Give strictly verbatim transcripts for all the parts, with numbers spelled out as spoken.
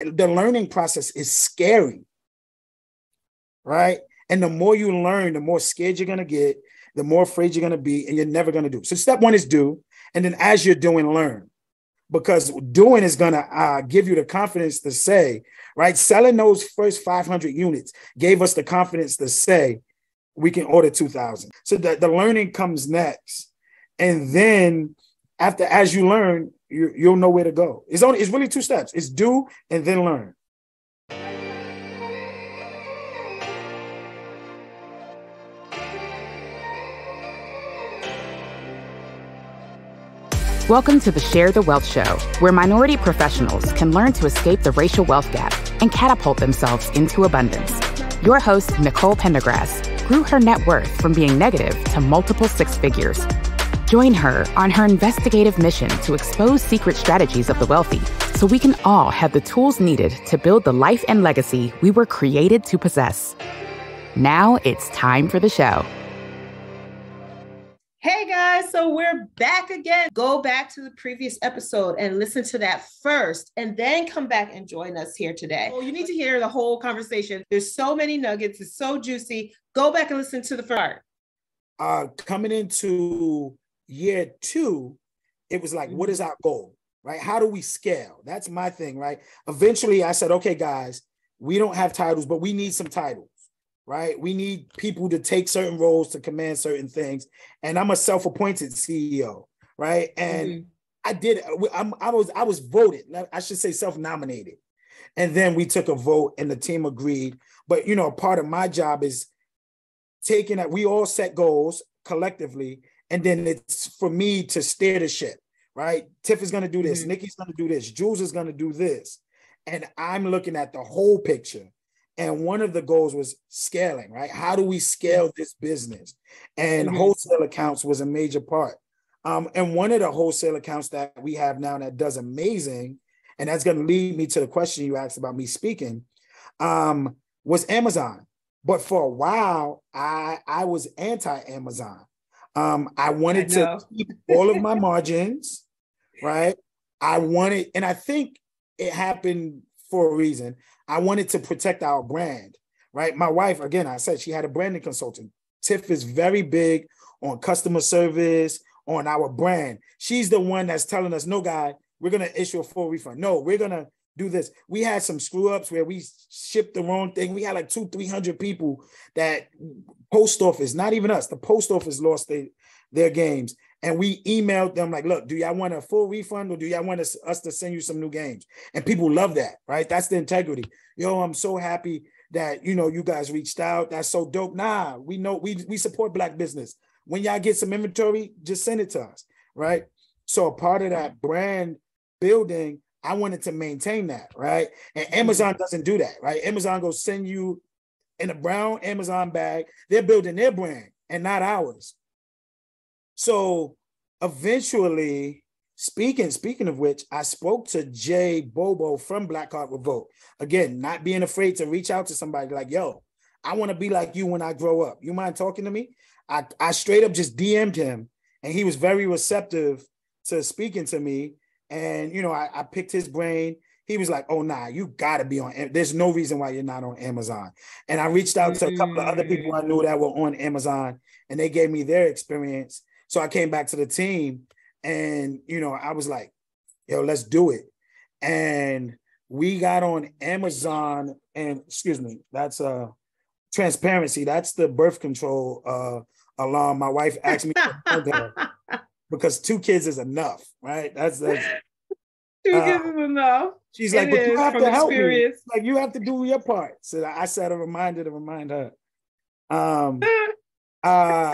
the learning process is scary, right? And the more you learn, the more scared you're going to get, the more afraid you're going to be, and you're never going to do. So step one is do. And then as you're doing, learn. Because doing is going to uh, give you the confidence to say, right? Selling those first five hundred units gave us the confidence to say we can order two thousand. So the, the learning comes next. And then after, as you learn, you, you'll know where to go. It's only, it's really two steps. It's do and then learn. Welcome to the Share the Wealth Show, where minority professionals can learn to escape the racial wealth gap and catapult themselves into abundance. Your host, Nicole Pendergrass, grew her net worth from being negative to multiple six figures. Join her on her investigative mission to expose secret strategies of the wealthy so we can all have the tools needed to build the life and legacy we were created to possess. Now it's time for the show. Hey guys, so we're back again. Go back to the previous episode and listen to that first, and then come back and join us here today. Well, you need to hear the whole conversation. There's so many nuggets. It's so juicy. Go back and listen to the first. Uh, coming into year two, it was like, what is our goal, right? How do we scale? That's my thing, right? Eventually I said, okay, guys, we don't have titles, but we need some titles. Right? We need people to take certain roles to command certain things. And I'm a self-appointed C E O, right? And mm-hmm. I did, I'm, I was I was voted, I should say self-nominated. And then we took a vote and the team agreed. But, you know, part of my job is taking that, we all set goals collectively. And then it's for me to steer the ship, right? Tiff is going to do this. Mm-hmm. Nikki's going to do this. Jules is going to do this. And I'm looking at the whole picture. And one of the goals was scaling, right? How do we scale this business? And mm-hmm. wholesale accounts was a major part. Um, and one of the wholesale accounts that we have now that does amazing, and that's going to lead me to the question you asked about me speaking, um, was Amazon. But for a while, I, I was anti-Amazon. Um, I wanted I to keep all of my margins, right? I wanted, and I think it happened for a reason. I wanted to protect our brand, right? My wife, again, I said she had a branding consultant. Tiff is very big on customer service, on our brand. She's the one that's telling us, no, guy, we're going to issue a full refund. No, we're going to do this. We had some screw ups where we shipped the wrong thing. We had like two, three hundred people that post office, not even us, the post office lost they, their games. And we emailed them like, look, do y'all want a full refund or do y'all want us, us to send you some new games? And people love that, right? That's the integrity. Yo, I'm so happy that, you know, you guys reached out. That's so dope. Nah, we know we, we support Black business. When y'all get some inventory, just send it to us, right? So a part of that brand building, I wanted to maintain that, right? And Amazon doesn't do that, right? Amazon goes send you in a brown Amazon bag. They're building their brand and not ours. So eventually, speaking speaking of which, I spoke to Jay Bobo from Blackheart Revolt. Again, not being afraid to reach out to somebody like, yo, I want to be like you when I grow up. You mind talking to me? I, I straight up just D M'd him, and he was very receptive to speaking to me. And, you know, I, I picked his brain. He was like, oh, nah, you got to be on. There's no reason why you're not on Amazon. And I reached out to a couple of other people I knew that were on Amazon, and they gave me their experience. So I came back to the team and, you know, I was like, yo, let's do it. And we got on Amazon and, excuse me, that's uh, transparency. That's the birth control uh, alarm. My wife asked me because two kids is enough, right? That's, that's two uh, kids is enough. She's like, it but you have to help me. Like, you have to do your part. So I set a reminder to remind her. Um, uh,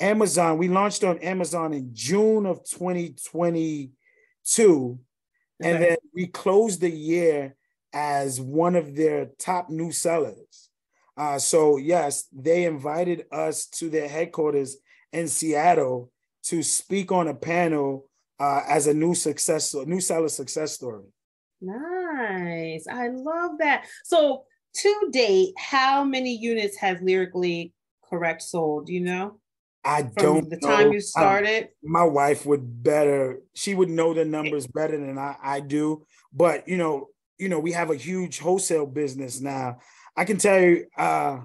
Amazon, we launched on Amazon in June of twenty twenty-two, and then we closed the year as one of their top new sellers. Uh, so yes, they invited us to their headquarters in Seattle to speak on a panel uh, as a new success, new seller success story. Nice, I love that. So to date, how many units have Lyrically Correct sold? Do you know? I From don't the know. The time you started? I, my wife would better, she would know the numbers better than I, I do. But, you know, you know, we have a huge wholesale business now. I can tell you, uh,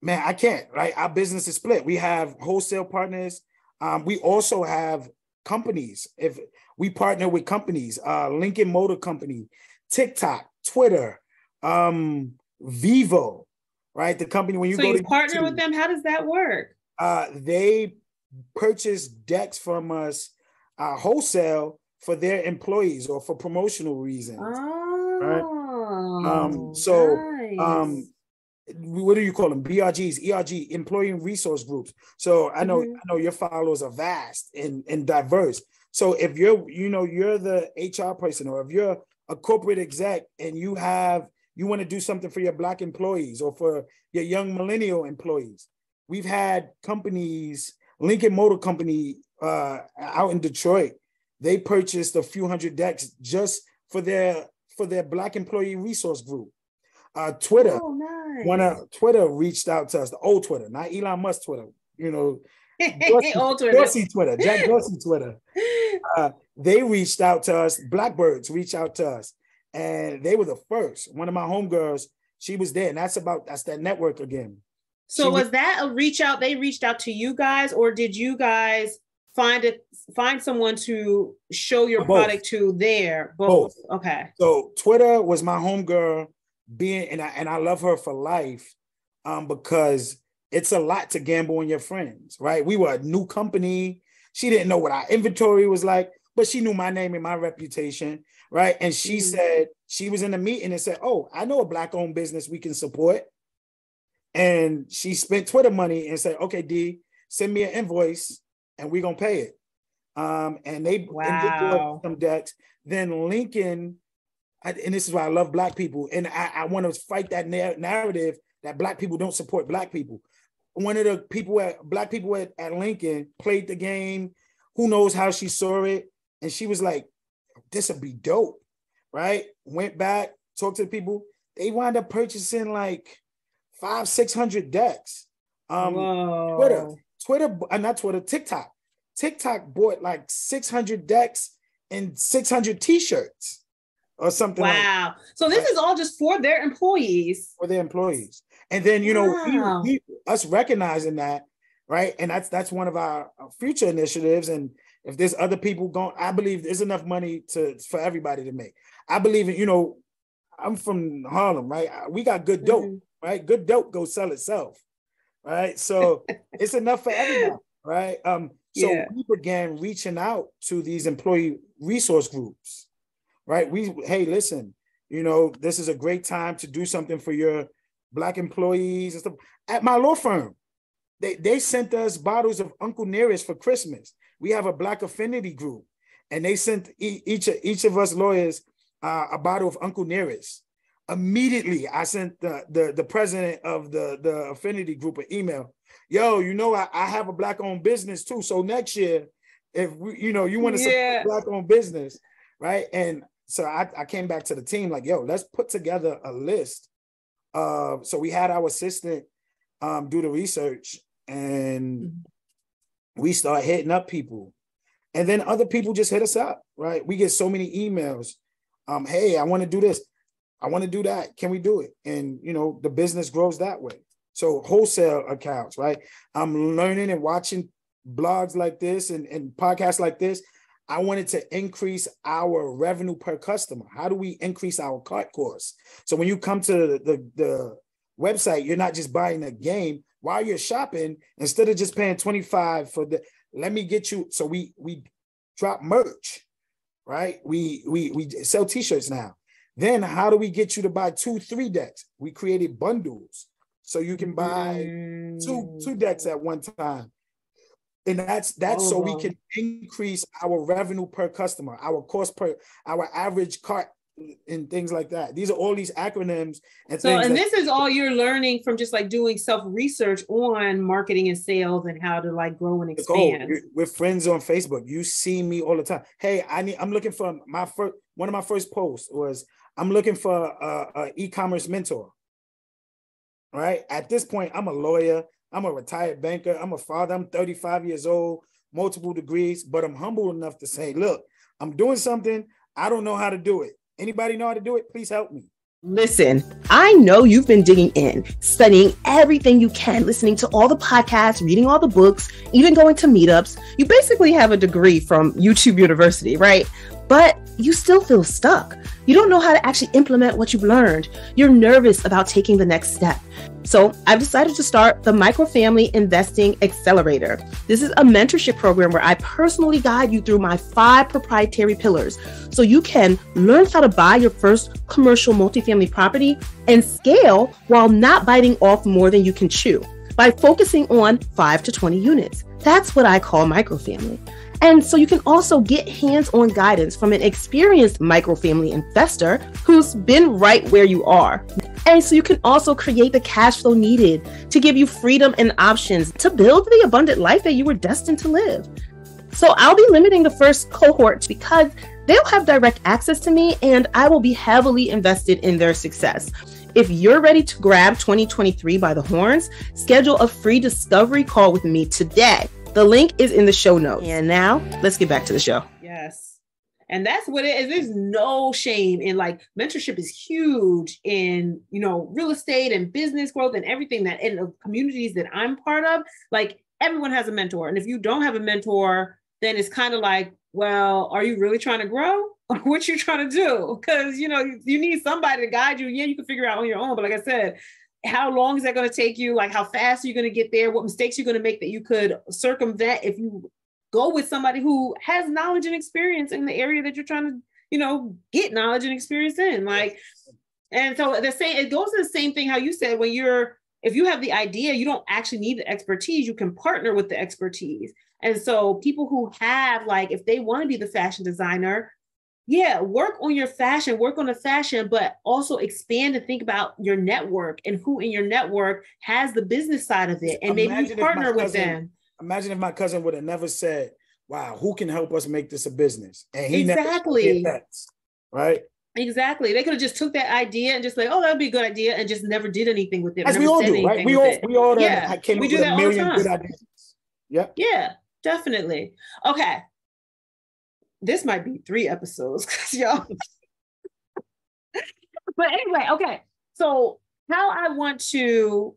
man, I can't, right? Our business is split. We have wholesale partners. Um, we also have companies. If we partner with companies, uh, Lincoln Motor Company, TikTok, Twitter, um, Vivo, right? The company, when you so go you to- partner YouTube, with them, how does that work? Uh, they purchase decks from us uh, wholesale for their employees or for promotional reasons. Oh, right? um, so nice. um, what do you call them? B R Gs, E R G, employee resource groups. So I know mm-hmm. I know your followers are vast and, and diverse. So if you're you know you're the H R person, or if you're a corporate exec and you have you want to do something for your Black employees or for your young millennial employees. We've had companies, Lincoln Motor Company uh, out in Detroit, they purchased a few hundred decks just for their for their Black employee resource group. Uh, Twitter, oh, nice. one of, Twitter reached out to us, the old Twitter, not Elon Musk Twitter, you know, Dorsey, old Twitter. Dorsey Twitter, Jack Dorsey Twitter. Uh, they reached out to us, Blackbirds reached out to us, and they were the first. One of my homegirls, she was there, and that's about that's that network again. So was that a reach out? They reached out to you guys, or did you guys find it? Find someone to show your Both. product to there? Both. Both. Okay. So Twitter was my homegirl, being and I and I love her for life, um, because it's a lot to gamble on your friends, right? We were a new company. She didn't know what our inventory was like, but she knew my name and my reputation, right? And she mm-hmm. said she was in the meeting and said, "Oh, I know a Black-owned business we can support." And she spent Twitter money and said, "Okay, D, send me an invoice and we're going to pay it." Um, and they, wow. and they some decks. Then Lincoln, I, and this is why I love Black people. And I, I want to fight that na- narrative that Black people don't support Black people. One of the people, at, Black people at, at Lincoln played the game. Who knows how she saw it? And she was like, this would be dope, right? Went back, talked to the people. They wound up purchasing like, Five, six hundred decks. Um, Twitter, Twitter, uh, not Twitter, TikTok. TikTok bought like six hundred decks and six hundred T-shirts or something. Wow! Like so this is all just for their employees. For their employees, and then you know, wow. we, we, us recognizing that, right? And that's that's one of our future initiatives. And if there's other people going, I believe there's enough money to for everybody to make. I believe in you know, I'm from Harlem, right? We got good dope. Mm-hmm. Right, good dope go sell itself, right? So it's enough for everyone, right? Um, so yeah. we began reaching out to these employee resource groups, right? We, hey, listen, you know, this is a great time to do something for your Black employees and stuff. At my law firm, they they sent us bottles of Uncle Nearest for Christmas. We have a Black affinity group, and they sent e- each each of us lawyers uh, a bottle of Uncle Nearest. Immediately, I sent the, the, the president of the, the affinity group an email. Yo, you know, I, I have a Black-owned business too. So next year, if we, you know, you want to yeah. support Black-owned business, right? And so I, I came back to the team like, yo, let's put together a list. Uh, so we had our assistant um, do the research, and we start hitting up people. And then other people just hit us up, right? We get so many emails. Um, hey, I want to do this. I want to do that. Can we do it? And, you know, the business grows that way. So wholesale accounts, right? I'm learning and watching blogs like this and, and podcasts like this. I wanted to increase our revenue per customer. How do we increase our cart costs? So when you come to the, the, the website, you're not just buying a game. While you're shopping, instead of just paying twenty-five for the, let me get you. So we we drop merch, right? We we we sell t-shirts now. Then how do we get you to buy two, three decks? We created bundles so you can buy two, two decks at one time. And that's that's oh, so wow. we can increase our revenue per customer, our cost per, our average cart and things like that. These are all these acronyms. And so, and that- this is all you're learning from just like doing self-research on marketing and sales and how to like grow and expand. Nicole, we're friends on Facebook. You see me all the time. Hey, I need, I'm looking for my first, one of my first posts was, I'm looking for a, a e-commerce mentor, right? At this point, I'm a lawyer. I'm a retired banker. I'm a father. I'm thirty-five years old, multiple degrees, but I'm humble enough to say, look, I'm doing something. I don't know how to do it. Anybody know how to do it? Please help me. Listen, I know you've been digging in, studying everything you can, listening to all the podcasts, reading all the books, even going to meetups. You basically have a degree from YouTube University, right? But you still feel stuck. You don't know how to actually implement what you've learned. You're nervous about taking the next step. So I've decided to start the Microfamily Investing Accelerator. This is a mentorship program where I personally guide you through my five proprietary pillars so you can learn how to buy your first commercial multifamily property and scale while not biting off more than you can chew by focusing on five to twenty units. That's what I call microfamily. And so you can also get hands-on guidance from an experienced microfamily investor who's been right where you are. And so you can also create the cash flow needed to give you freedom and options to build the abundant life that you were destined to live. So I'll be limiting the first cohort because they'll have direct access to me and I will be heavily invested in their success. If you're ready to grab twenty twenty-three by the horns, schedule a free discovery call with me today. The link is in the show notes. And now let's get back to the show. Yes. And that's what it is. There's no shame in like mentorship is huge in, you know, real estate and business growth and everything that in the communities that I'm part of, like everyone has a mentor. And if you don't have a mentor, then it's kind of like, well, are you really trying to grow? What you trying to do? Because, you know, you need somebody to guide you. Yeah, you can figure it out on your own. But like I said, how long is that going to take you? Like, how fast are you going to get there? What mistakes you're going to make that you could circumvent if you go with somebody who has knowledge and experience in the area that you're trying to, you know, get knowledge and experience in. Like, and so the same, it goes to the same thing how you said when you're, if you have the idea, you don't actually need the expertise. You can partner with the expertise. And so people who have, like, if they want to be the fashion designer, yeah, work on your fashion, work on the fashion, but also expand and think about your network and who in your network has the business side of it. And maybe you partner with them. Imagine if my cousin would have never said, wow, who can help us make this a business? And he exactly. Never right? Exactly. They could have just took that idea and just like, oh, that'd be a good idea. And just never did anything with it. As we all do, right? We all, we all, yeah. I came we do with that a million all the time. Good ideas. Yeah. Yeah, definitely. Okay. This might be three episodes, because y'all. But anyway, okay. So how I want to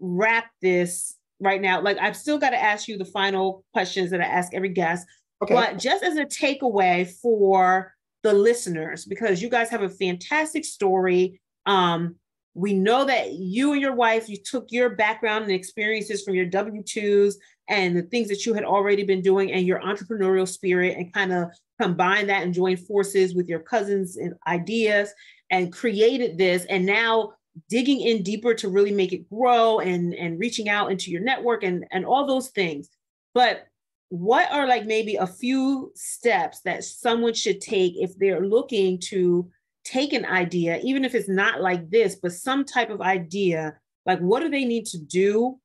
wrap this right now, like I've still got to ask you the final questions that I ask every guest. Okay. But just as a takeaway for the listeners, because you guys have a fantastic story. Um, we know that you and your wife, you took your background and experiences from your W two's and the things that you had already been doing and your entrepreneurial spirit and kind of combine that and join forces with your cousins and ideas and created this. And now digging in deeper to really make it grow and, and reaching out into your network and, and all those things. But what are like maybe a few steps that someone should take if they're looking to take an idea, even if it's not like this, but some type of idea, like what do they need to do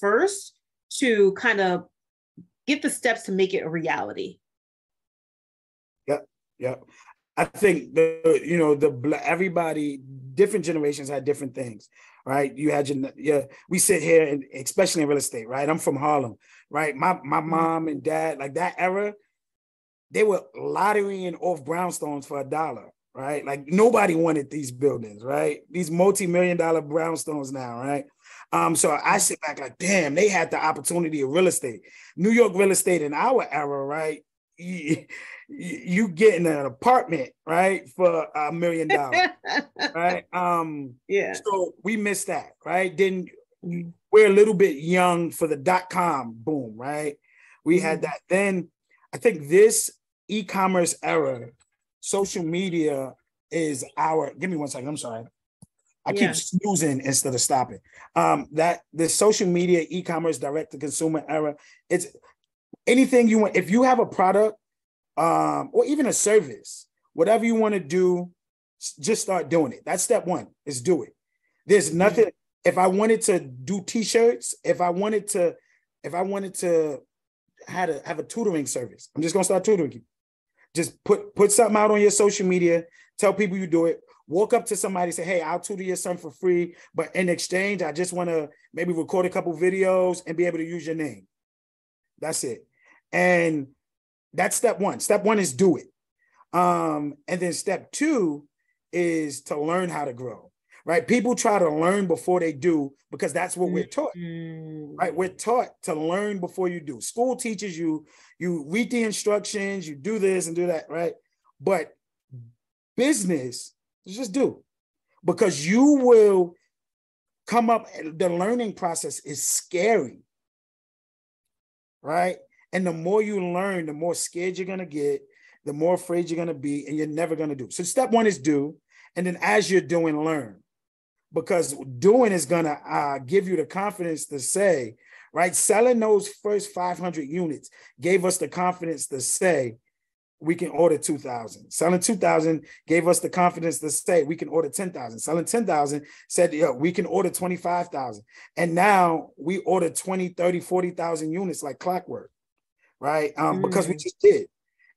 first to kind of get the steps to make it a reality? Yeah, yeah. I think, the, you know, the everybody, different generations had different things, right? You had your, yeah, we sit here, and especially in real estate, right? I'm from Harlem, right? My my mom and dad, like that era, they were lotterying off brownstones for a dollar, right? Like nobody wanted these buildings, right? These multi-million dollar brownstones now, right? Um, so I sit back like, damn, they had the opportunity of real estate. New York real estate in our era, right? You, you get in an apartment, right, for a million dollars, right? Um, yeah. So we missed that, right? Then we're a little bit young for the dot-com boom, right? We mm-hmm. had that. Then I think this e-commerce era, social media is our, give me one second, I'm sorry. I yeah. keep snoozing instead of stopping. Um, that the social media, e-commerce, direct-to-consumer era, it's anything you want. If you have a product um, or even a service, whatever you want to do, just start doing it. That's step one, is do it. There's nothing. Mm-hmm. If I wanted to do T-shirts, if I wanted to, if I wanted to have a, have a tutoring service, I'm just going to start tutoring you. Just put, put something out on your social media, tell people you do it. walk up to somebody and say, hey, I'll tutor your son for free, but in exchange, I just want to maybe record a couple videos and be able to use your name. That's it. And that's step one. Step one is do it. Um, and then step two is to learn how to grow, right? People try to learn before they do, because that's what we're taught, right? We're taught to learn before you do. School teaches you, you read the instructions, you do this and do that, right? But business, just do, because you will come up, the learning process is scary, right? And the more you learn, the more scared you're going to get, the more afraid you're going to be, and you're never going to do. So step one is do. And then as you're doing, learn, because doing is going to uh, give you the confidence to say, right, selling those first five hundred units gave us the confidence to say we can order two thousand. Selling two thousand gave us the confidence to say we can order ten thousand. Selling ten thousand said, yeah, we can order twenty-five thousand. And now we order twenty, thirty, forty thousand units like clockwork, right? Um, mm-hmm. Because we just did.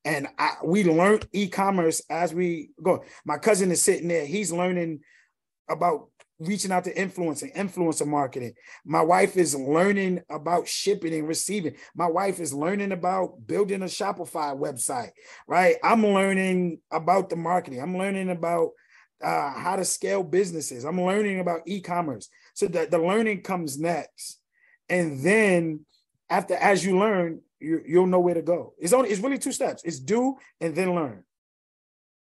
And I, we learned e-commerce as we go. My cousin is sitting there. He's learning about reaching out to influencing, influencer marketing. My wife is learning about shipping and receiving. My wife is learning about building a Shopify website, right? I'm learning about the marketing. I'm learning about uh, how to scale businesses. I'm learning about e-commerce. So the, the learning comes next. And then after, as you learn, You, you'll know where to go. It's only, it's really two steps. It's do and then learn.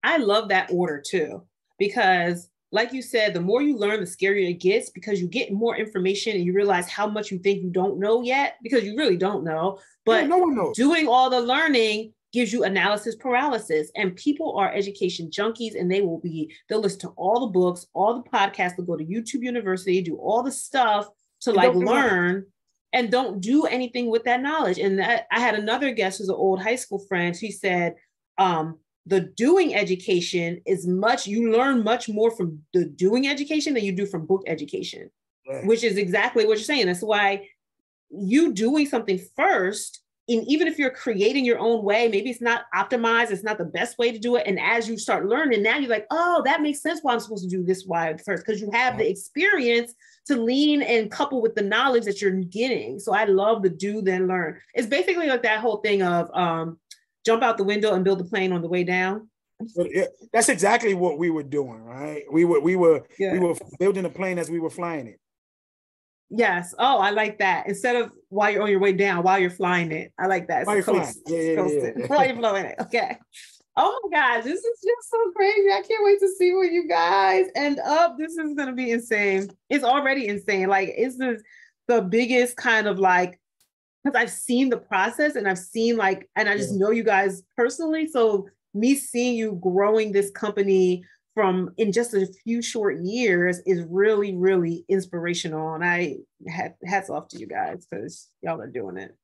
I love that order too, because like you said, the more you learn, the scarier it gets, because you get more information and you realize how much you think you don't know yet, because you really don't know, but no, no one knows. Doing all the learning gives you analysis paralysis, and people are education junkies, and they will be, they'll listen to all the books, all the podcasts, they'll go to YouTube University, do all the stuff to like learn. And don't do anything with that knowledge. And that, I had another guest who's an old high school friend. She said, um, the doing education is much, you learn much more from the doing education than you do from book education, right? Which is exactly what you're saying. That's why you doing something first, and even if you're creating your own way, maybe it's not optimized, it's not the best way to do it. And as you start learning, now you're like, oh, that makes sense why I'm supposed to do this why first, because you have the experience to lean and couple with the knowledge that you're getting. So I love the do then learn. It's basically like that whole thing of um, jump out the window and build a plane on the way down. That's exactly what we were doing, right? We were we were yeah. we were building a plane as we were flying it. Yes. Oh, I like that. Instead of while you're on your way down, while you're flying it. I like that. While you're flying. Yeah, yeah, yeah. While you're blowing it. Okay. Oh my God, this is just so crazy. I can't wait to see where you guys end up. This is going to be insane. It's already insane. Like, it's the, the biggest kind of like, because I've seen the process and I've seen like, and I just yeah. know you guys personally. So me seeing you growing this company from in just a few short years is really, really inspirational. And I had hats off to you guys, because y'all are doing it.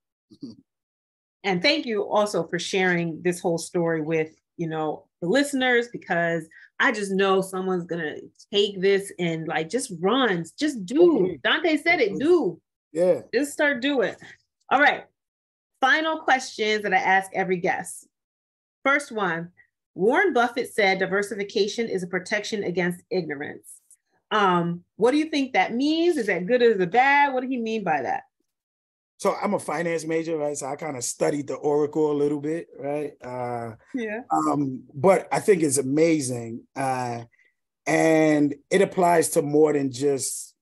And thank you also for sharing this whole story with, you know, the listeners, because I just know someone's going to take this and like, just runs, just do. Dante said it, do. Yeah. Just start doing it. All right. Final questions that I ask every guest. First one. Warren Buffett said diversification is a protection against ignorance. Um, what do you think that means? Is that good or is it bad? What did he mean by that? So I'm a finance major, right? So I kind of studied the Oracle a little bit, right? Uh, yeah. Um, but I think it's amazing. Uh, and it applies to more than just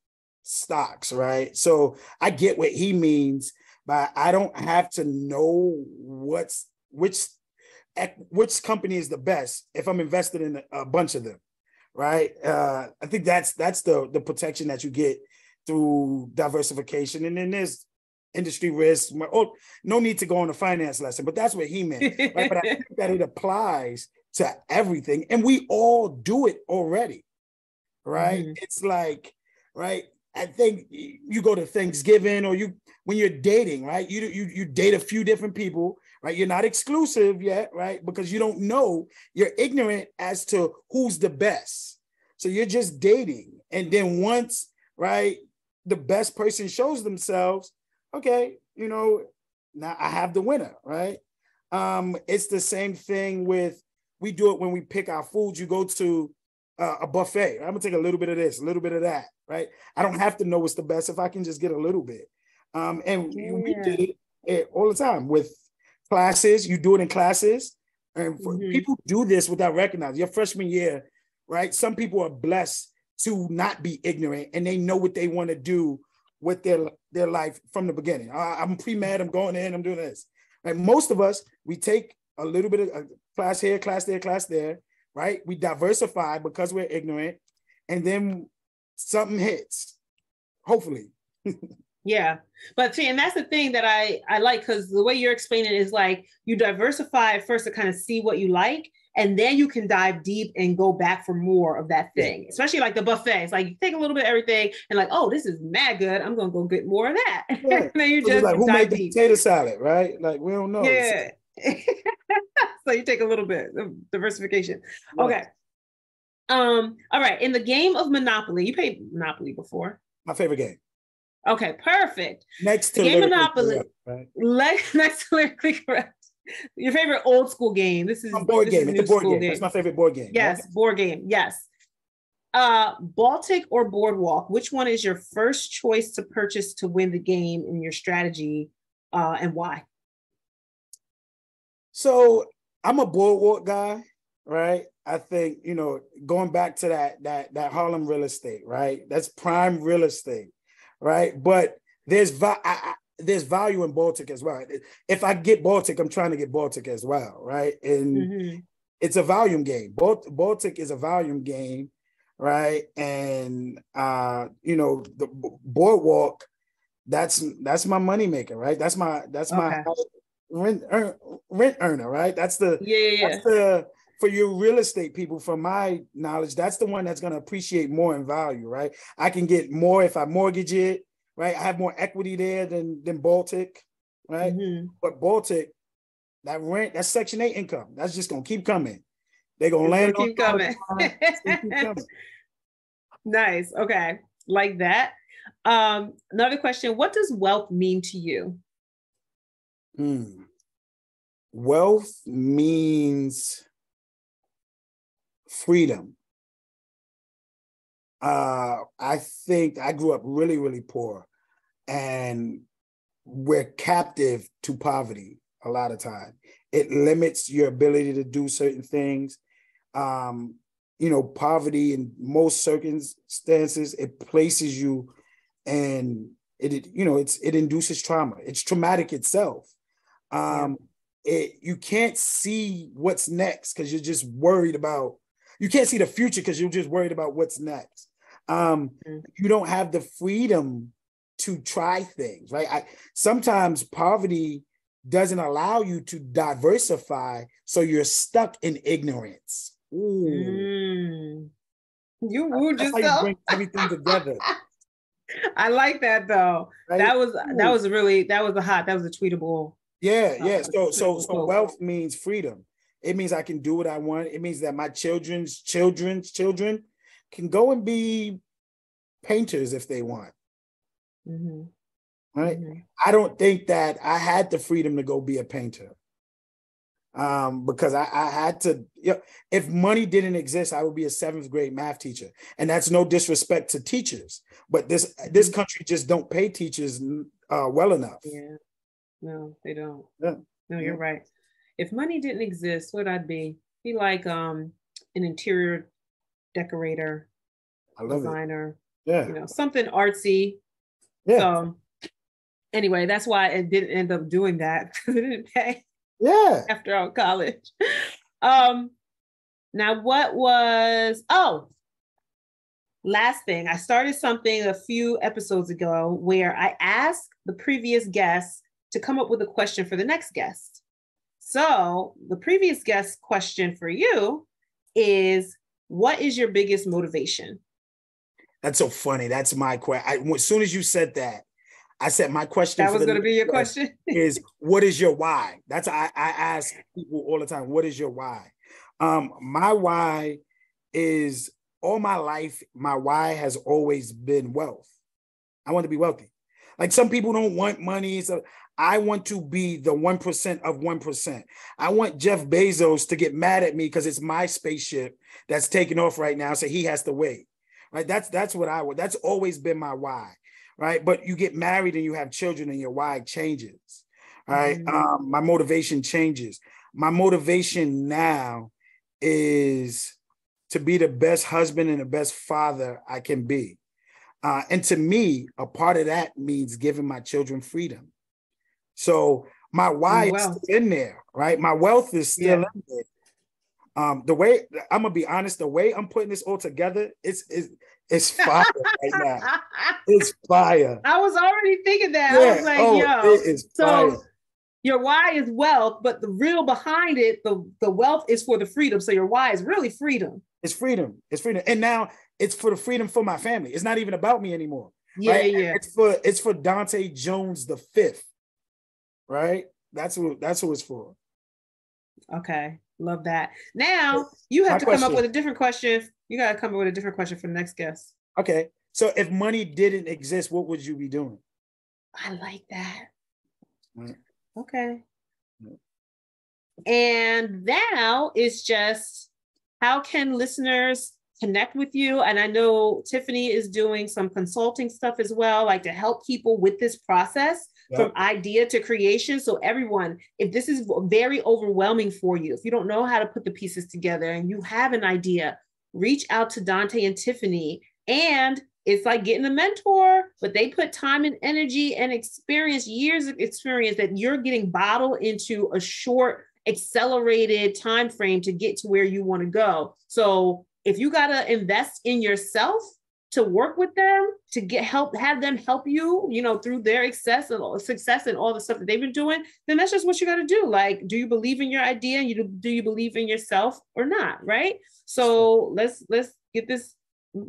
stocks, right? So I get what he means by I don't have to know what's which Which company is the best if I'm invested in a bunch of them, right? Uh, I think that's that's the the protection that you get through diversification. And then there's industry risk. Oh, no need to go on a finance lesson, but that's what he meant. Right? But I think that it applies to everything, and we all do it already, right? Mm-hmm. It's like, right? I think you go to Thanksgiving, or you when you're dating, right? You you you date a few different people. Right? You're not exclusive yet, right? Because you don't know, you're ignorant as to who's the best. So you're just dating. And then once, right, the best person shows themselves, okay, you know, now I have the winner, right? Um, it's the same thing with, we do it when we pick our foods. You go to uh, a buffet. I'm gonna take a little bit of this, a little bit of that, right? I don't have to know what's the best if I can just get a little bit. Um, and yeah. we did it, it all the time with classes. You do it in classes, and for, mm-hmm. people do this without recognizing. Your freshman year, right? Some people are blessed to not be ignorant, and they know what they want to do with their their life from the beginning. I, I'm pre-med. I'm going in. I'm doing this. Like most of us, we take a little bit of a class here, class there, class there, right? We diversify because we're ignorant, and then something hits, hopefully. Yeah, but see, and that's the thing that I, I like, because the way you're explaining it is like you diversify at first to kind of see what you like, and then you can dive deep and go back for more of that thing, especially like the buffet. It's like you take a little bit of everything and like, oh, this is mad good. I'm going to go get more of that. Yeah. And then you just it's like, who made the potato salad, right? Like, we don't know. Yeah. So you take a little bit of diversification. Right. Okay. Um. All right. In the game of Monopoly, you played Monopoly before? My favorite game. Okay, perfect. Next to game Monopoly, correct, right? Le- next to Lyrically Correct. Your favorite old school game. This is a board game. It's a board game. game. It's my favorite board game. Yes, right? Board game. Yes. Uh, Baltic or Boardwalk? Which one is your first choice to purchase to win the game in your strategy, uh, and why? So I'm a Boardwalk guy, right? I think, you know, going back to that that that Harlem real estate, right? That's prime real estate. Right. But there's va- I, I, there's value in Baltic as well. If I get Baltic, I'm trying to get Baltic as well. Right. And mm-hmm. it's a volume game. Balt- Baltic is a volume game. Right. And, uh, you know, the Boardwalk, that's that's my moneymaker. Right. That's my that's okay. my rent, earn, rent earner. Right. That's the yeah, yeah, that's yeah. the for your real estate people, from my knowledge, that's the one that's going to appreciate more in value, right? I can get more if I mortgage it, right? I have more equity there than, than Baltic, right? Mm-hmm. But Baltic, that rent, that's Section eight income. That's just going to keep coming. They're going to land keep on coming. keep coming. Nice. Okay. Like that. Um, another question. What does wealth mean to you? Mm. Wealth means... freedom. Uh, I think I grew up really, really poor, and we're captive to poverty a lot of time. It limits your ability to do certain things. Um, you know, poverty in most circumstances, it places you, and it, it you know, it's it induces trauma. It's traumatic itself. Um, it you can't see what's next because you're just worried about. You can't see the future because you're just worried about what's next. Um, mm-hmm. You don't have the freedom to try things, right? I, sometimes poverty doesn't allow you to diversify, so you're stuck in ignorance. Ooh. Mm. You wooed yourself. That's how you bring everything together. I like that though. Right? That was Ooh. that was really that was a hot that was a tweetable. Yeah, uh, yeah. So so so wealth means freedom. It means I can do what I want. It means that my children's children's children can go and be painters if they want. Mm-hmm. Right? Mm-hmm. I don't think that I had the freedom to go be a painter um, because I, I had to, you know, if money didn't exist, I would be a seventh grade math teacher. And that's no disrespect to teachers, but this, this country just don't pay teachers uh, well enough. Yeah, no, they don't. Yeah. No, you're yeah. right. If money didn't exist, what'd I be? Be like um, an interior decorator, I love designer, it. Yeah, you know, something artsy. Yeah. So anyway, that's why it didn't end up doing that because it didn't pay. Yeah. After out college. Um, now what was? Oh, last thing. I started something a few episodes ago where I asked the previous guest to come up with a question for the next guest. So the previous guest question for you is, what is your biggest motivation? That's so funny. That's my question. As soon as you said that, I said my question. That was going to be your question. Is what is your why? That's I, I ask people all the time. What is your why? Um, my why is all my life. My why has always been wealth. I want to be wealthy. Like some people don't want money. So I want to be the one percent of one percent. I want Jeff Bezos to get mad at me because it's my spaceship that's taking off right now, so he has to wait. Right? That's that's what I would. That's always been my why, right? But you get married and you have children and your why changes, right? Mm-hmm. Um, my motivation changes. My motivation now is to be the best husband and the best father I can be. Uh, and to me, a part of that means giving my children freedom. So my why is still in there, right? My wealth is still yeah. in there. Um, the way, I'm gonna be honest, the way I'm putting this all together, it's it's, it's fire right now. It's fire. I was already thinking that. Yeah. I was like, oh, yo, it is so fire. Your why is wealth, but the real behind it, the, the wealth is for the freedom. So your why is really freedom. It's freedom. It's freedom. And now it's for the freedom for my family. It's not even about me anymore. Yeah, right? yeah. It's for it's for Dante Jones the fifth. Right? That's what that's who it's for. Okay. Love that. Now you have my to come question. up with a different question. You gotta come up with a different question for the next guest. Okay. So if money didn't exist, what would you be doing? I like that. Right. Okay. Right. And now it's just, how can listeners connect with you? And I know Tiffany is doing some consulting stuff as well, like to help people with this process yep. from idea to creation. So everyone, if this is very overwhelming for you, if you don't know how to put the pieces together and you have an idea, reach out to Dante and Tiffany. And it's like getting a mentor, but they put time and energy and experience, years of experience that you're getting bottled into a short, accelerated time frame to get to where you want to go. So if you got to invest in yourself to work with them, to get help, have them help you, you know, through their success and all, success and all the stuff that they've been doing, then that's just what you got to do. Like, do you believe in your idea? And you do you believe in yourself or not? Right. So let's, let's get this.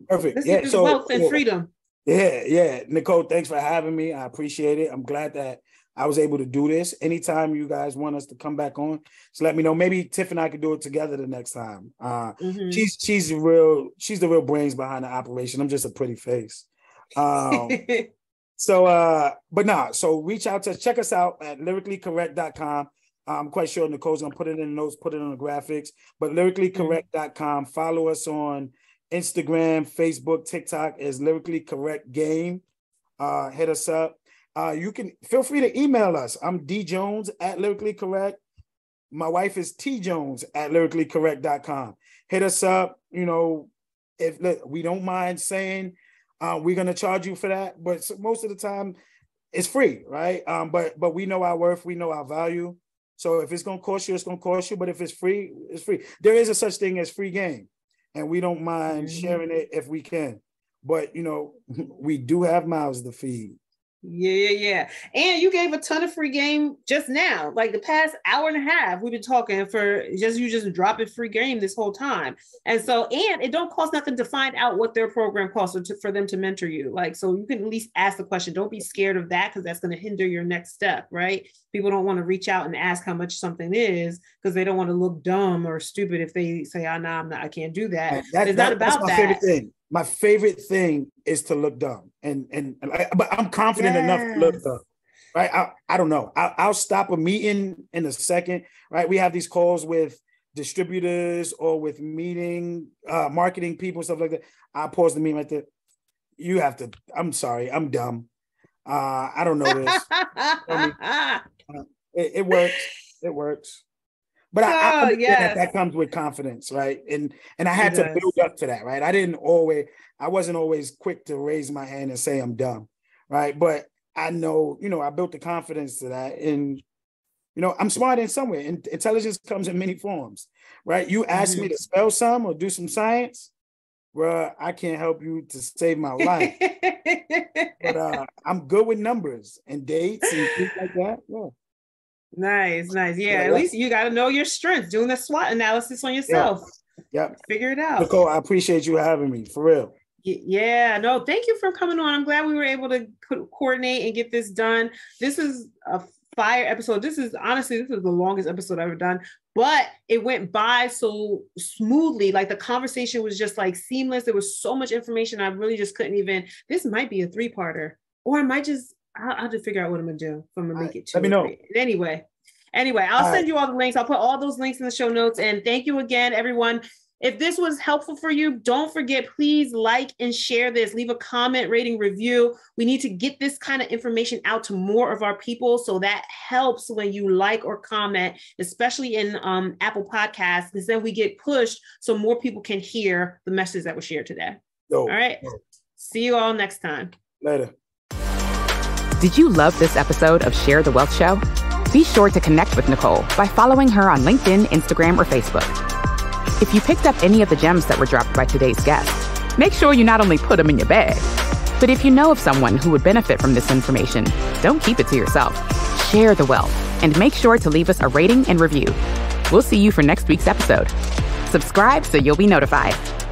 Perfect. Let's yeah. Get this so, wealth and yeah. freedom. Yeah. Yeah. Nicole, thanks for having me. I appreciate it. I'm glad that I was able to do this. Anytime you guys want us to come back on, so let me know. Maybe Tiff and I could do it together the next time. Uh, mm-hmm. She's she's the real she's the real brains behind the operation. I'm just a pretty face. Um, so, uh, but nah. So reach out to us. Check us out at lyrically correct dot com. I'm quite sure Nicole's gonna put it in the notes, put it on the graphics. But lyrically correct dot com. Follow us on Instagram, Facebook, TikTok as Lyrically Correct Game. Uh, hit us up. Uh, you can feel free to email us. I'm D Jones at Lyrically Correct. My wife is T Jones at lyrically correct dot com. Hit us up. You know, if look, we don't mind saying uh, we're going to charge you for that, but most of the time it's free, right? Um, but but we know our worth, we know our value. So if it's going to cost you, it's going to cost you. But if it's free, it's free. There is a such thing as free game, and we don't mind mm-hmm. sharing it if we can. But you know, we do have mouths to feed. Yeah, yeah, yeah. And you gave a ton of free game just now. Like the past hour and a half, we've been talking for just you just dropping free game this whole time. And so, and it don't cost nothing to find out what their program costs or to, for them to mentor you. Like, so you can at least ask the question. Don't be scared of that, because that's going to hinder your next step, right? People don't want to reach out and ask how much something is because they don't want to look dumb or stupid if they say, "Oh, no, nah, I'm not. I can't do that." that it's that, not about that's my that. Favorite thing. My favorite thing is to look dumb, and and, and I, but I'm confident yes. enough to look dumb, right? I, I don't know. I, I'll stop a meeting in a second, right? We have these calls with distributors or with meeting uh, marketing people, stuff like that. I pause the meeting like that. You have to. I'm sorry. I'm dumb. Uh, I don't know this. I mean, it, it works. It works. But oh, I, I yes. that, that comes with confidence, right? And and I had yes. to build up to that, right? I didn't always, I wasn't always quick to raise my hand and say I'm dumb, right? But I know, you know, I built the confidence to that, and you know, I'm smart in some way. And intelligence comes in many forms, right? You ask mm-hmm. me to spell some or do some science, well, I can't help you to save my life. But uh, I'm good with numbers and dates and things like that. Yeah. Nice, nice. Yeah, yeah at yeah. least you got to know your strengths, doing the SWOT analysis on yourself. Yeah. Yep. Figure it out. Nicole, I appreciate you having me, for real. Yeah, no, thank you for coming on. I'm glad we were able to co- coordinate and get this done. This is a fire episode. This is honestly, this is the longest episode I've ever done, but it went by so smoothly. Like the conversation was just like seamless. There was so much information. I really just couldn't even, this might be a three-parter, or I might just I'll, I'll just figure out what I'm gonna do if I'm gonna make it to. Let me know. Anyway, anyway, I'll send you all the links. I'll put all those links in the show notes. And thank you again, everyone. If this was helpful for you, don't forget, please like and share this. Leave a comment, rating, review. We need to get this kind of information out to more of our people. So that helps when you like or comment, especially in um, Apple Podcasts, because then we get pushed so more people can hear the message that was shared today. No, all right. No. See you all next time. Later. Did you love this episode of Share the Wealth Show? Be sure to connect with Nicole by following her on LinkedIn, Instagram, or Facebook. If you picked up any of the gems that were dropped by today's guest, make sure you not only put them in your bag, but if you know of someone who would benefit from this information, don't keep it to yourself. Share the wealth and make sure to leave us a rating and review. We'll see you for next week's episode. Subscribe so you'll be notified.